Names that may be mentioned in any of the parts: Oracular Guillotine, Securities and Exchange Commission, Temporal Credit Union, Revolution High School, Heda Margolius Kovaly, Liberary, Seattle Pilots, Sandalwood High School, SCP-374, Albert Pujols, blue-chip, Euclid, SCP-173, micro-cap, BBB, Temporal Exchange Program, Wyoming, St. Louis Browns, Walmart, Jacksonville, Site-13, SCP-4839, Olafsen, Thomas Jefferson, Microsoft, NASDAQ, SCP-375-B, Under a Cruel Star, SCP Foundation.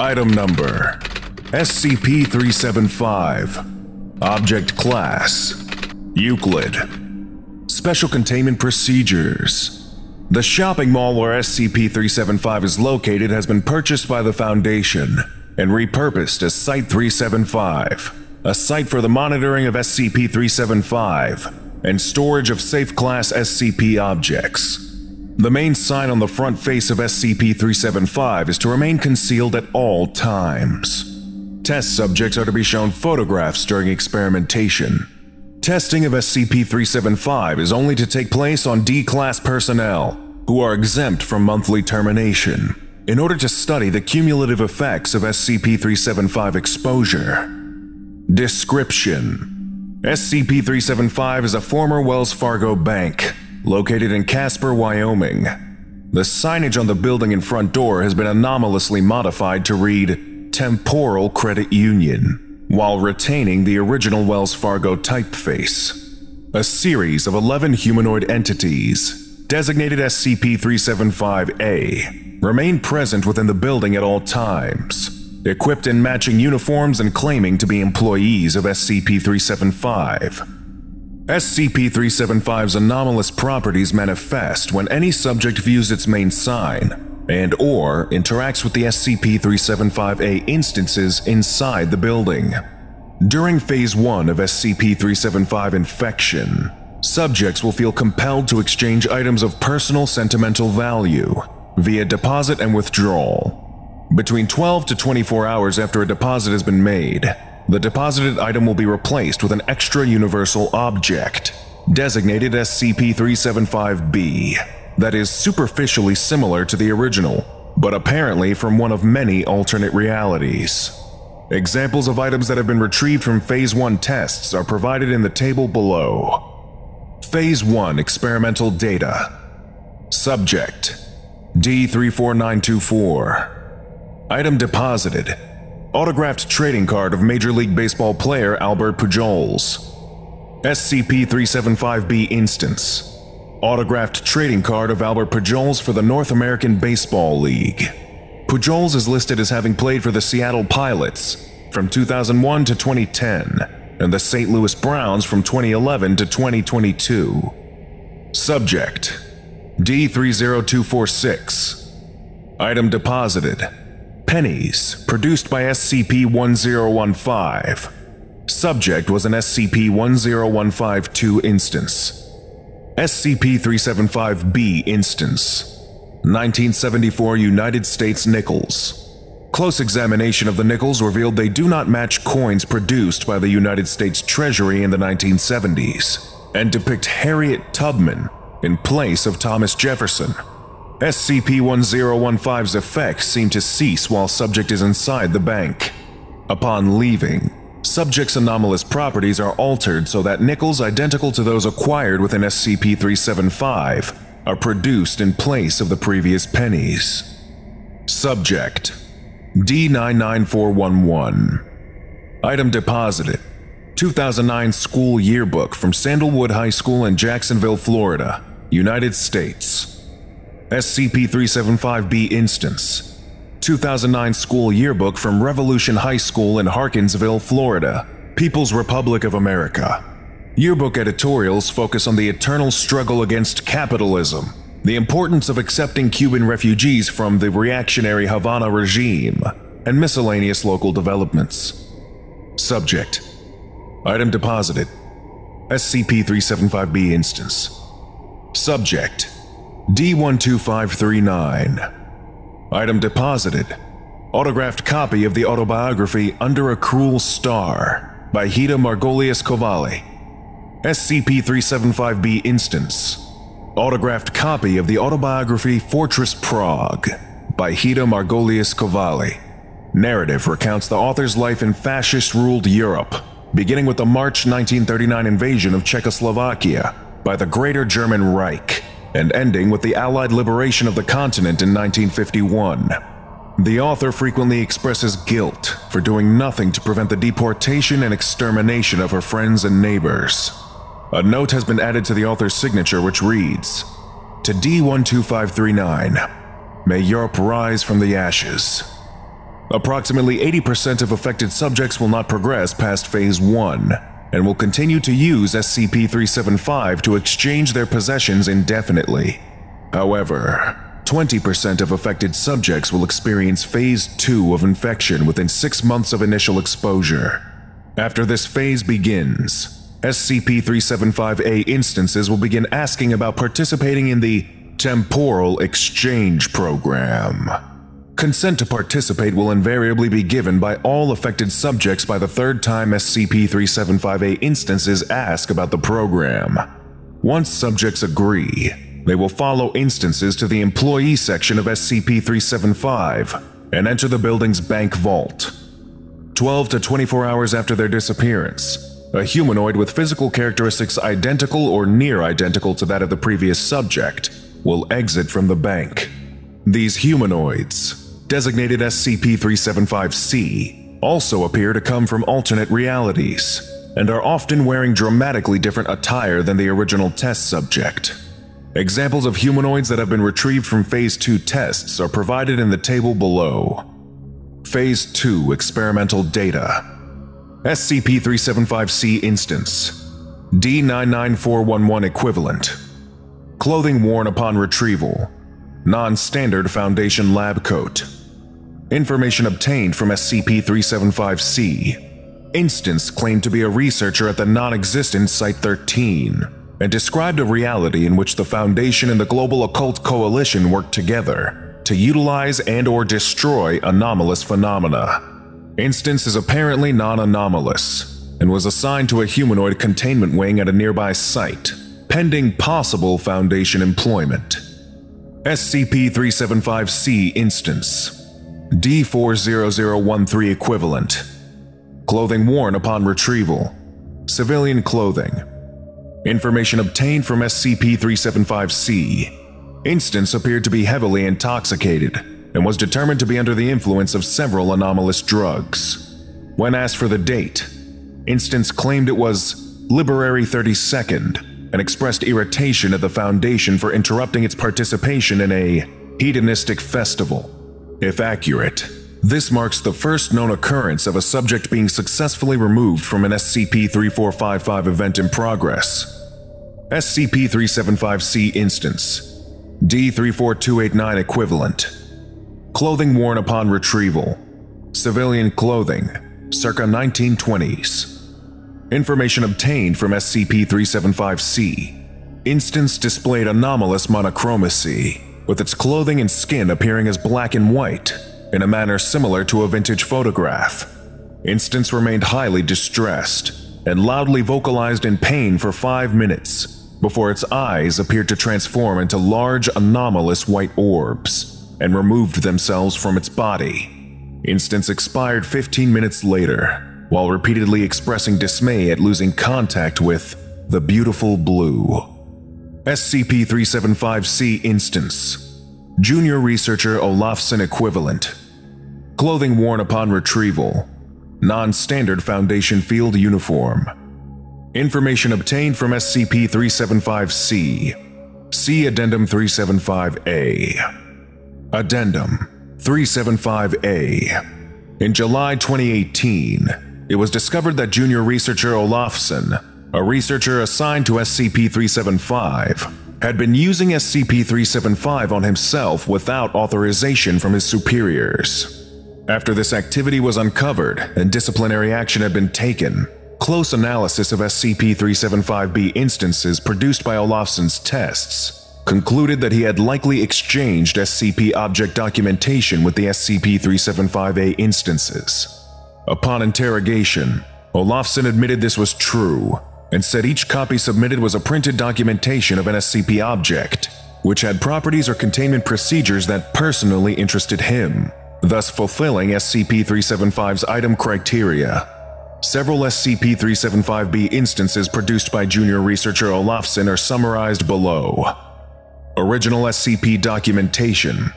Item number SCP-375. Object class Euclid. Special containment procedures. The shopping mall where SCP-375 is located has been purchased by the Foundation and repurposed as Site-375, a site for the monitoring of SCP-375 and storage of safe class SCP objects. The main sign on the front face of SCP-375 is to remain concealed at all times. Test subjects are to be shown photographs during experimentation. Testing of SCP-375 is only to take place on D-Class personnel, who are exempt from monthly termination, in order to study the cumulative effects of SCP-375 exposure. Description: SCP-375 is a former Wells Fargo bank, located in Casper, Wyoming. The signage on the building and front door has been anomalously modified to read Temporal Credit Union, while retaining the original Wells Fargo typeface. A series of 11 humanoid entities, designated SCP-375-A, remain present within the building at all times, equipped in matching uniforms and claiming to be employees of SCP-375. SCP-375's anomalous properties manifest when any subject views its main sign and/or interacts with the SCP-375-A instances inside the building. During Phase 1 of SCP-375 infection, subjects will feel compelled to exchange items of personal sentimental value via deposit and withdrawal. Between 12 to 24 hours after a deposit has been made, the deposited item will be replaced with an extra universal object, designated SCP-375-B, that is superficially similar to the original, but apparently from one of many alternate realities. Examples of items that have been retrieved from Phase 1 tests are provided in the table below. Phase 1 experimental data. Subject: D-34924. Item deposited: autographed trading card of Major League Baseball player Albert Pujols. SCP-375-B instance: autographed trading card of Albert Pujols for the North American Baseball League. Pujols is listed as having played for the Seattle Pilots from 2001 to 2010 and the St. Louis Browns from 2011 to 2022. Subject: D-30246. Item deposited: pennies produced by SCP-1015. Subject was an SCP-10152 instance. SCP-375-B instance: 1974 United States nickels. Close examination of the nickels revealed they do not match coins produced by the United States Treasury in the 1970s and depict Harriet Tubman in place of Thomas Jefferson. SCP-1015's effects seem to cease while subject is inside the bank. Upon leaving, subject's anomalous properties are altered so that nickels identical to those acquired within SCP-375 are produced in place of the previous pennies. Subject: D-99411. Item deposited: 2009 school yearbook from Sandalwood High School in Jacksonville, Florida, United States. SCP-375-B instance: 2009 school yearbook from Revolution High School in Harkinsville, Florida, People's Republic of America. Yearbook editorials focus on the eternal struggle against capitalism, the importance of accepting Cuban refugees from the reactionary Havana regime, and miscellaneous local developments. Subject: item deposited: SCP-375-B instance. Subject: D-12539. Item deposited: autographed copy of the autobiography Under a Cruel Star by Heda Margolius Kovaly. SCP-375-B instance: autographed copy of the autobiography Fortress Prague by Heda Margolius Kovaly. Narrative recounts the author's life in fascist-ruled Europe, beginning with the March 1939 invasion of Czechoslovakia by the Greater German Reich, and ending with the Allied liberation of the continent in 1951. The author frequently expresses guilt for doing nothing to prevent the deportation and extermination of her friends and neighbors. A note has been added to the author's signature which reads, "To D-12539, may Europe rise from the ashes." Approximately 80% of affected subjects will not progress past Phase 1, and will continue to use SCP-375 to exchange their possessions indefinitely. However, 20% of affected subjects will experience Phase 2 of infection within 6 months of initial exposure. After this phase begins, SCP-375-A instances will begin asking about participating in the Temporal Exchange Program. Consent to participate will invariably be given by all affected subjects by the third time SCP-375-A instances ask about the program. Once subjects agree, they will follow instances to the employee section of SCP-375 and enter the building's bank vault. 12 to 24 hours after their disappearance, a humanoid with physical characteristics identical or near identical to that of the previous subject will exit from the bank. These humanoids, designated SCP-375-C, also appear to come from alternate realities, and are often wearing dramatically different attire than the original test subject. Examples of humanoids that have been retrieved from Phase 2 tests are provided in the table below. Phase 2 Experimental Data. SCP-375-C Instance D99411 Equivalent. Clothing worn upon retrieval. Non-standard Foundation lab coat. Information obtained from SCP-375-C. Instance claimed to be a researcher at the non-existent Site-13 and described a reality in which the Foundation and the Global Occult Coalition worked together to utilize and/or destroy anomalous phenomena. Instance is apparently non-anomalous and was assigned to a humanoid containment wing at a nearby site, pending possible Foundation employment. SCP-375-C Instance D40013 Equivalent. Clothing worn upon retrieval. Civilian clothing. Information obtained from SCP-375-C. Instance appeared to be heavily intoxicated and was determined to be under the influence of several anomalous drugs. When asked for the date, Instance claimed it was Liberary 32nd, and expressed irritation at the Foundation for interrupting its participation in a hedonistic festival. If accurate, this marks the first known occurrence of a subject being successfully removed from an SCP-3455 event in progress. SCP-375-C Instance D34289 Equivalent. Clothing worn upon retrieval. Civilian clothing, circa 1920s. Information obtained from SCP-375-C. Instance displayed anomalous monochromacy, with its clothing and skin appearing as black and white, in a manner similar to a vintage photograph. Instance remained highly distressed, and loudly vocalized in pain for 5 minutes, before its eyes appeared to transform into large anomalous white orbs, and removed themselves from its body. Instance expired 15 minutes later, while repeatedly expressing dismay at losing contact with the beautiful blue. SCP-375-C Instance Junior Researcher Olafsson Equivalent. Clothing worn upon retrieval. Non-standard Foundation field uniform. Information obtained from SCP-375-C. See Addendum 375-A. Addendum 375-A. In July 2018, it was discovered that junior researcher Olafsen, a researcher assigned to SCP-375, had been using SCP-375 on himself without authorization from his superiors. After this activity was uncovered and disciplinary action had been taken, close analysis of SCP-375-B instances produced by Olafsen's tests concluded that he had likely exchanged SCP object documentation with the SCP-375-A instances. Upon interrogation, Olafsson admitted this was true, and said each copy submitted was a printed documentation of an SCP object, which had properties or containment procedures that personally interested him, thus fulfilling SCP-375's item criteria. Several SCP-375-B instances produced by junior researcher Olafsson are summarized below. Original SCP Documentation.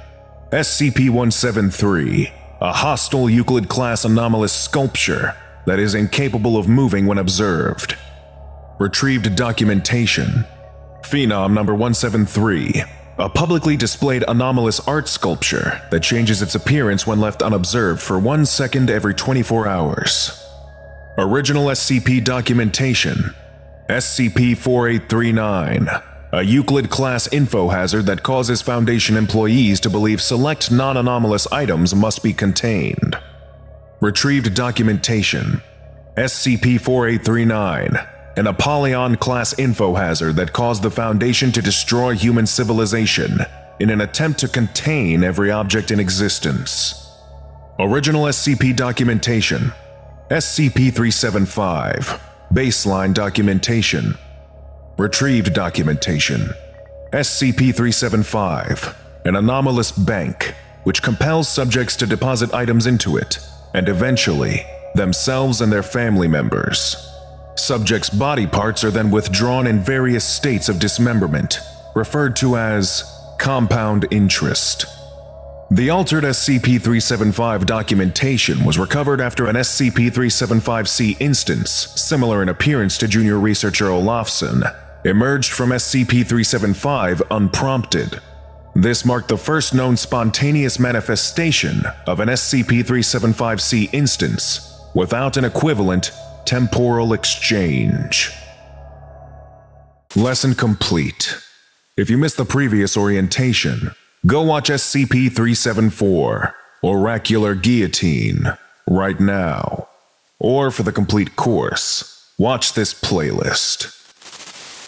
SCP-173, a hostile Euclid-class anomalous sculpture that is incapable of moving when observed. Retrieved documentation. Phenom number 173, a publicly displayed anomalous art sculpture that changes its appearance when left unobserved for 1 second every 24 hours. Original SCP documentation: SCP-4839, a Euclid-class info hazard that causes Foundation employees to believe select non-anomalous items must be contained. Retrieved documentation: SCP-4839, an Apollyon-class info hazard that caused the Foundation to destroy human civilization in an attempt to contain every object in existence. Original SCP documentation: SCP-375, baseline documentation. Retrieved documentation: SCP-375, an anomalous bank which compels subjects to deposit items into it and eventually themselves and their family members. Subjects' body parts are then withdrawn in various states of dismemberment, referred to as compound interest. The altered SCP-375 documentation was recovered after an SCP-375-C instance, similar in appearance to junior researcher Olafsson, emerged from SCP-375 unprompted. This marked the first known spontaneous manifestation of an SCP-375-C instance without an equivalent temporal exchange. Lesson complete. If you missed the previous orientation, go watch SCP-374, Oracular Guillotine, right now. Or for the complete course, watch this playlist.